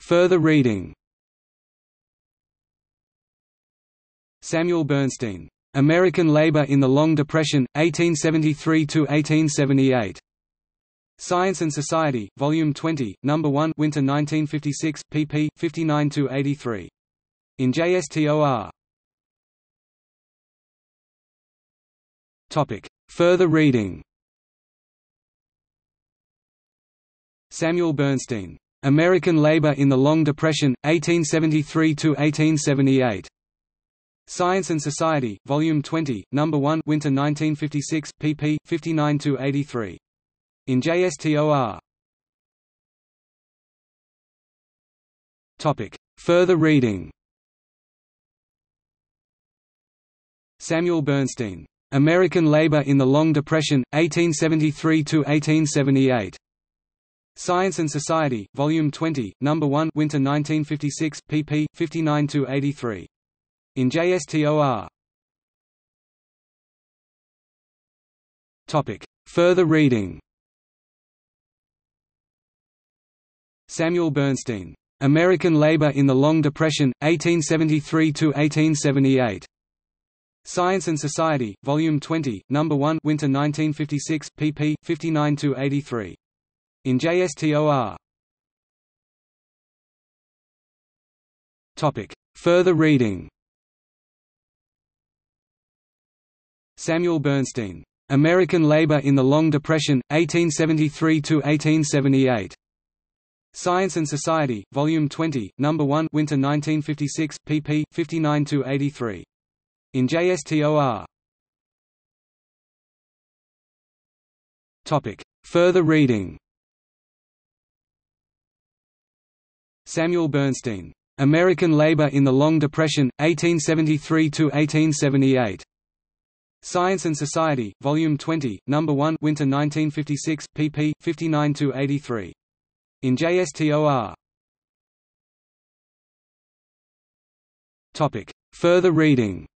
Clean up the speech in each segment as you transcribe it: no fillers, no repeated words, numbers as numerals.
Further reading. Samuel Bernstein, American Labor in the Long Depression, 1873–1878. Science and Society, Volume 20, No. 1, Winter 1956, pp. 59–83. In JSTOR. Topic. Further reading. Samuel Bernstein, American Labor in the Long Depression, 1873–1878. Science and Society, Volume 20, No. 1, Winter 1956, pp. 59–83. In JSTOR. Topic. Further reading. Samuel Bernstein, American Labor in the Long Depression, 1873–1878. Science and Society, Volume 20, No. 1, Winter 1956, pp. 59–83. In JSTOR. Topic. Further reading. Samuel Bernstein, American Labor in the Long Depression, 1873–1878. Science and Society, Volume 20, No. 1, Winter 1956, pp. 59–83. In JSTOR. Topic. Further reading. Samuel Bernstein, American Labor in the Long Depression, 1873–1878. Science and Society, Volume 20, No. 1, Winter 1956, pp. 59–83. In JSTOR. Topic. Further reading. Samuel Bernstein, American Labor in the Long Depression, 1873–1878. Science and Society, Volume 20, No. 1, Winter 1956, pp. 59–83. In JSTOR. Topic. Further reading.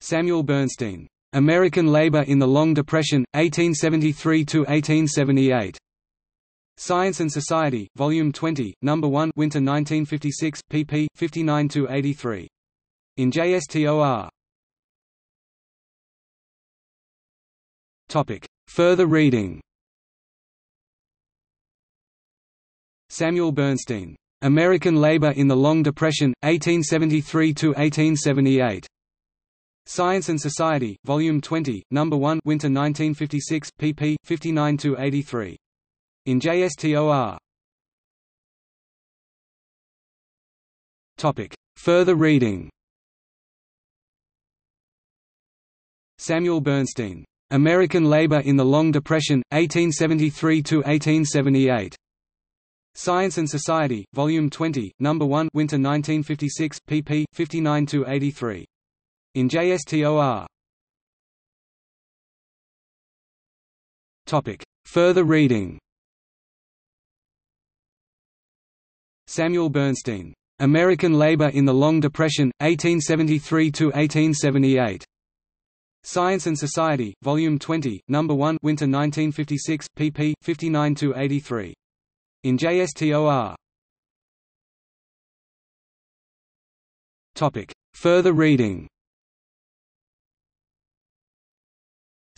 Samuel Bernstein, American Labor in the Long Depression, 1873–1878. Science and Society, Volume 20, No. 1, Winter 1956, pp. 59–83. In JSTOR. Topic. Further reading. Samuel Bernstein, American Labor in the Long Depression, 1873–1878. Science and Society, Volume 20, No. 1, Winter 1956, pp. 59–83. In JSTOR. Topic. Further reading. Samuel Bernstein, American Labor in the Long Depression, 1873–1878. Science and Society, Volume 20, No. 1, Winter 1956, pp. 59–83. In JSTOR. Topic. Further reading. Samuel Bernstein, American Labor in the Long Depression, 1873–1878. Science and Society, Volume 20, No. 1, Winter 1956, pp. 59–83. In JSTOR. Topic. Further reading.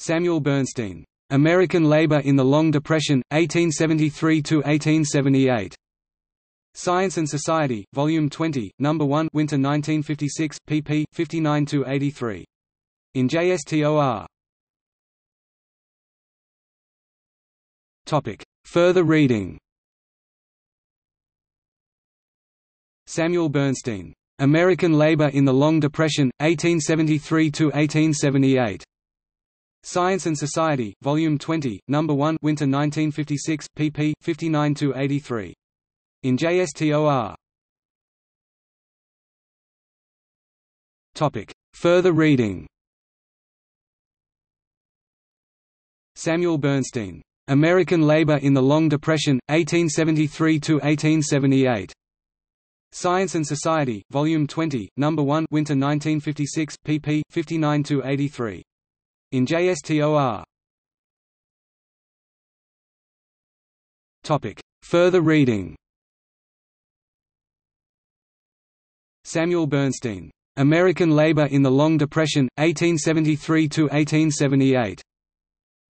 Samuel Bernstein, American Labor in the Long Depression, 1873–1878. Science and Society, Volume 20, No. 1, Winter 1956, pp. 59–83. In JSTOR. Topic. Further reading. Samuel Bernstein, American Labor in the Long Depression, 1873–1878. Science and Society, Volume 20, No. 1, Winter 1956, pp. 59–83. In JSTOR. Topic. Further reading. Samuel Bernstein, American Labor in the Long Depression, 1873–1878. Science and Society, Volume 20, No. 1, Winter 1956, pp. 59–83. In JSTOR. Further reading. Samuel Bernstein, American Labor in the Long Depression, 1873–1878.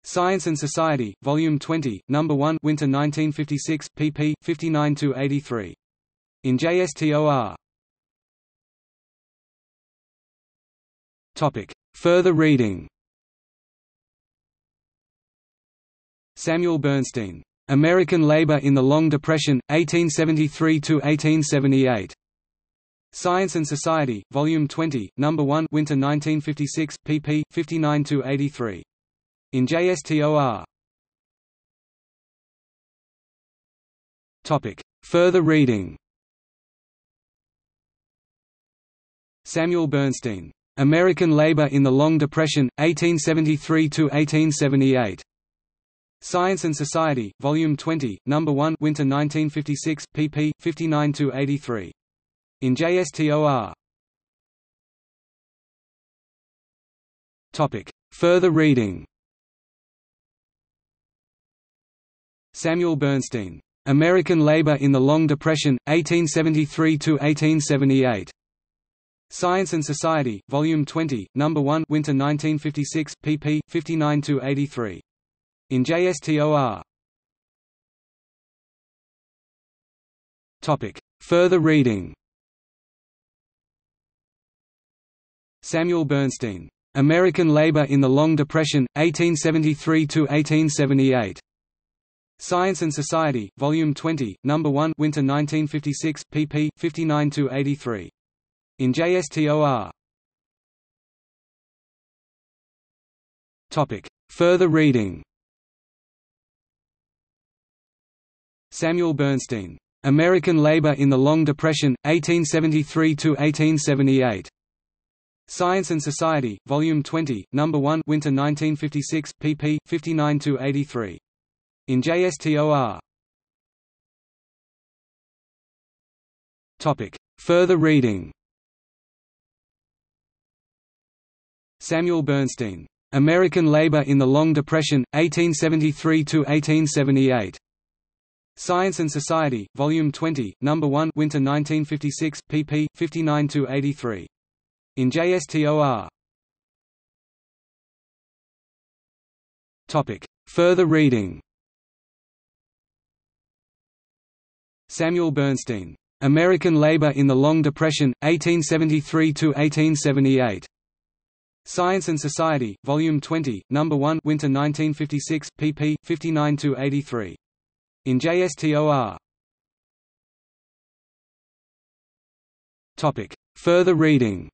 Science and Society, Volume 20, No. 1, Winter 1956, pp. 59–83. In JSTOR. Topic. Further reading. Samuel Bernstein, American Labor in the Long Depression, 1873–1878. Science and Society, Volume 20, No. 1, Winter 1956, pp. 59–83. In JSTOR. Topic. Further reading. Samuel Bernstein, American Labor in the Long Depression, 1873–1878. Science and Society, Volume 20, No. 1, Winter 1956, pp. 59–83. In JSTOR. Topic. Further reading. Samuel Bernstein, American Labor in the Long Depression, 1873–1878. Science and Society, Volume 20, No. 1, Winter 1956, pp. 59–83. In JSTOR. Topic. Further reading. Samuel Bernstein, American Labor in the Long Depression, 1873–1878. Science and Society, Volume 20, No. 1, Winter 1956, pp. 59–83. In JSTOR. Topic. Further reading. Samuel Bernstein, American Labor in the Long Depression, 1873–1878. Science and Society, Volume 20, No. 1, Winter 1956, pp. 59–83. In JSTOR. Topic. Further reading. Samuel Bernstein, American Labor in the Long Depression, 1873–1878. Science and Society, Volume 20, No. 1, Winter 1956, pp. 59–83. In JSTOR. Topic. Further reading. Samuel Bernstein, American Labor in the Long Depression, 1873–1878. Science and Society, Volume 20, No. 1, Winter 1956, pp. 59–83. In JSTOR. Topic. Further reading.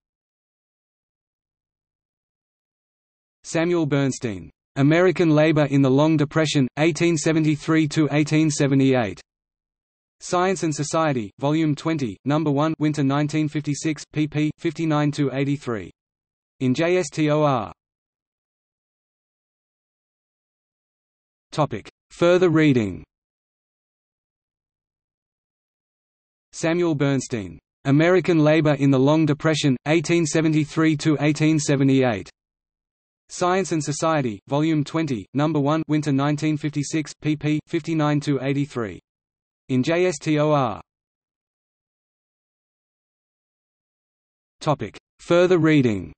Samuel Bernstein, American Labor in the Long Depression, 1873–1878. Science and Society, Volume 20, No. 1, Winter 1956, pp. 59–83. In JSTOR. Topic. Further reading. Samuel Bernstein, American Labor in the Long Depression, 1873–1878. Science and Society, Volume 20, No. 1, Winter 1956, pp. 59–83. In JSTOR. Topic. Further reading.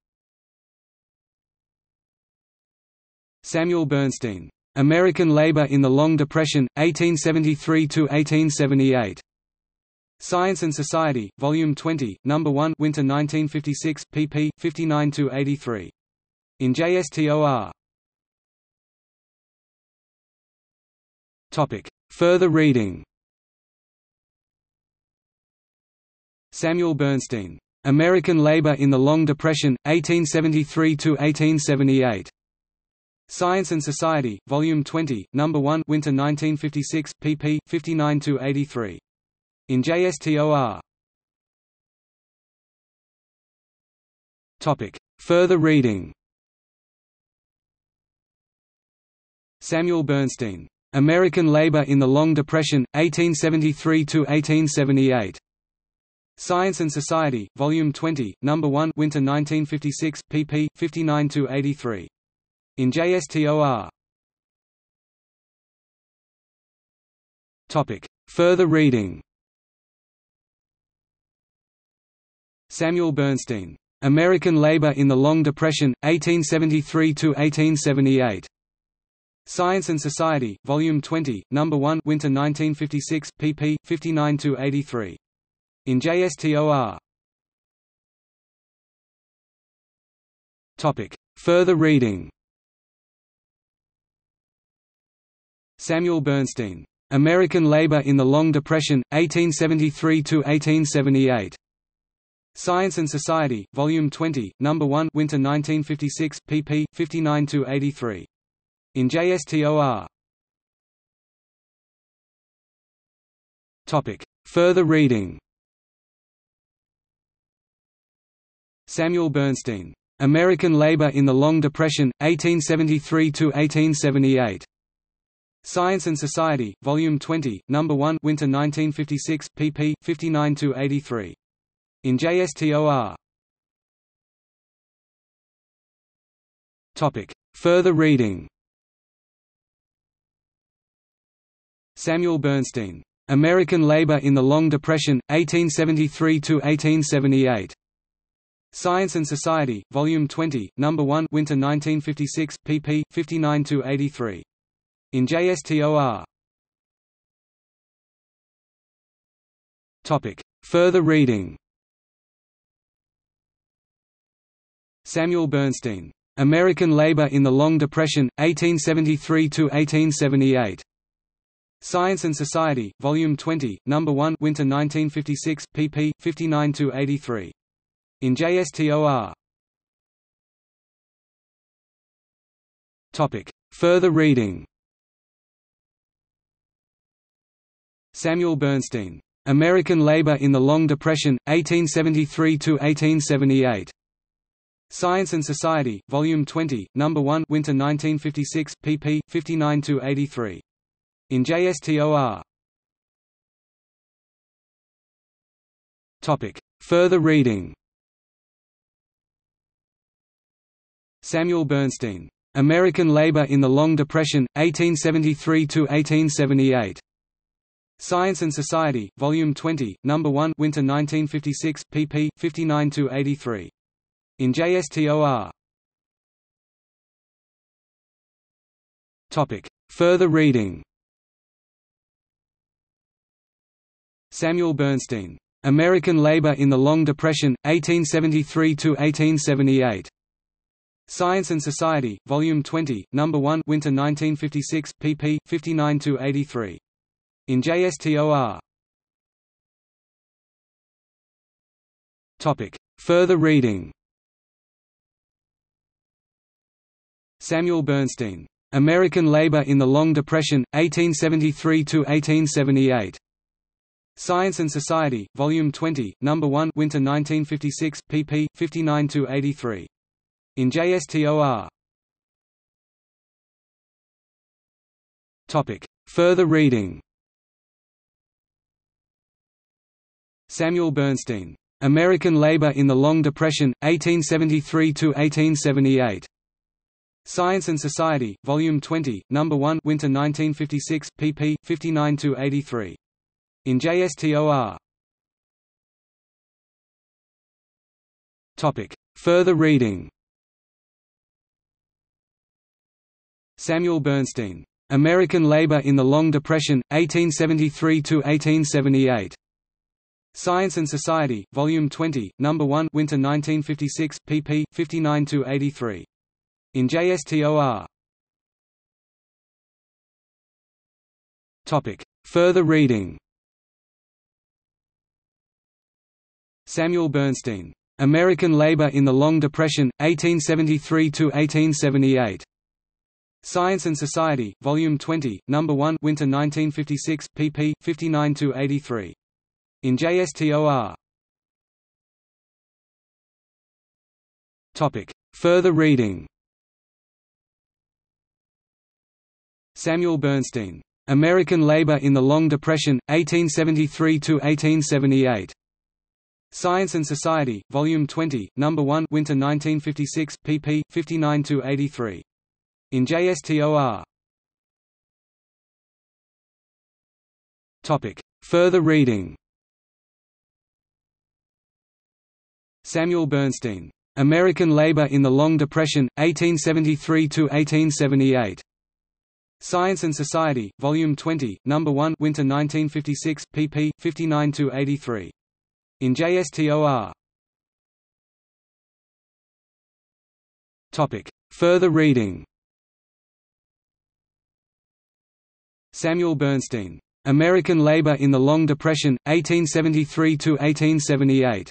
Samuel Bernstein, American Labor in the Long Depression, 1873–1878. Science and Society, Volume 20, No. 1, Winter 1956, pp. 59–83. In JSTOR. Topic. Further reading. Samuel Bernstein, American Labor in the Long Depression, 1873–1878. Science and Society, Volume 20, No. 1, Winter 1956, pp. 59–83. In JSTOR. Topic. Further reading. Samuel Bernstein, American Labor in the Long Depression, 1873–1878. Science and Society, Volume 20, No. 1, Winter 1956, pp. 59–83. In JSTOR. Further reading. Samuel Bernstein, American Labor in the Long Depression, 1873–1878. Science and Society, Volume 20, No. 1, Winter 1956, pp. 59–83. In JSTOR. Topic. Further reading. Samuel Bernstein, American Labor in the Long Depression, 1873–1878. Science and Society, Volume 20, No. 1, Winter 1956, pp. 59–83. In JSTOR. Topic. Further reading. Samuel Bernstein, American Labor in the Long Depression, 1873–1878. Science and Society, Volume 20, No. 1, Winter 1956, pp. 59–83. In JSTOR. Topic. Further reading. Samuel Bernstein, American Labor in the Long Depression, 1873–1878. Science and Society, Volume 20, No. 1, Winter 1956, pp. 59–83. In JSTOR. Topic. Further reading. Samuel Bernstein, American Labor in the Long Depression, 1873–1878. Science and Society, Volume 20, No. 1, Winter 1956, pp. 59–83. In JSTOR. Topic. Further reading. Samuel Bernstein, American Labor in the Long Depression, 1873–1878. Science and Society, Volume 20, No. 1, Winter 1956, pp. 59–83. In JSTOR. Topic. Further reading. Samuel Bernstein, American Labor in the Long Depression, 1873–1878. Science and Society, Volume 20, No. 1, Winter 1956, pp. 59–83. In JSTOR. Topic. Further reading. Samuel Bernstein, American Labor in the Long Depression, 1873–1878. Science and Society, Volume 20, No. 1, Winter 1956, pp. 59–83. In JSTOR. Topic. Further reading. Samuel Bernstein, American Labor in the Long Depression, 1873–1878. Science and Society, Volume 20, No. 1, Winter 1956, pp. 59–83. In JSTOR. Topic. Further reading. Samuel Bernstein, American Labor in the Long Depression, 1873–1878. Science and Society, Volume 20, No. 1, Winter 1956, pp. 59–83. In JSTOR. Topic. Further reading. Samuel Bernstein, American Labor in the Long Depression, 1873–1878. Science and Society, Volume 20, No. 1, Winter 1956, pp. 59–83. In JSTOR. Topic. Further reading. Samuel Bernstein, American Labor in the Long Depression, 1873–1878. Science and Society, Volume 20, No. 1, Winter 1956, pp. 59–83. In JSTOR. Topic. Further reading. Samuel Bernstein, American Labor in the Long Depression, 1873–1878. Science and Society, Volume 20, No. 1, Winter 1956, pp. 59–83. In JSTOR. Further reading. Samuel Bernstein, American Labor in the Long Depression, 1873–1878. Science and Society, Volume 20, No. 1, Winter 1956, pp. 59–83. In JSTOR. Topic. Further reading. Samuel Bernstein, American Labor in the Long Depression, 1873–1878.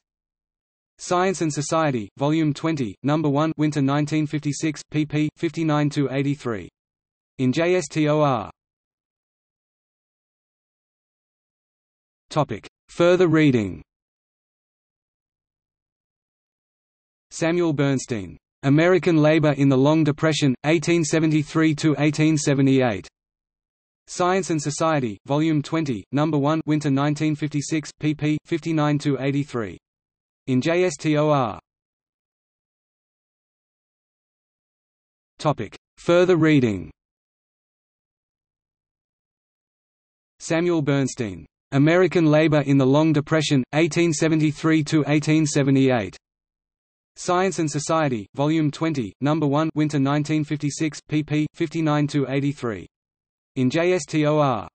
Science and Society, Volume 20, No. 1, Winter 1956, pp. 59–83. In JSTOR. Topic. Further reading. Samuel Bernstein, American Labor in the Long Depression, 1873–1878. Science and Society, Volume 20, No. 1, Winter 1956, pp. 59–83. In JSTOR. Topic. Further reading. Samuel Bernstein, American Labor in the Long Depression, 1873–1878. Science and Society, Volume 20, No. 1, Winter 1956, pp. 59–83. In JSTOR.